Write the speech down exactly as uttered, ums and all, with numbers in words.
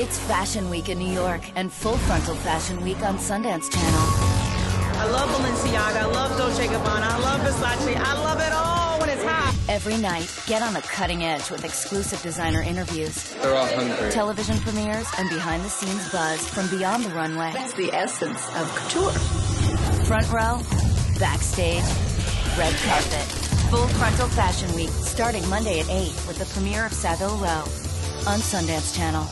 It's Fashion Week in New York and Full Frontal Fashion Week on Sundance Channel. I love Balenciaga, I love Dolce and Gabbana, I love Versace, I love it all when it's hot. Every night, get on the cutting edge with exclusive designer interviews. They're all hungry. Television premieres and behind-the-scenes buzz from beyond the runway. That's the essence of couture. Front row, backstage, red carpet. Full Frontal Fashion Week, starting Monday at eight with the premiere of Savile Row on Sundance Channel.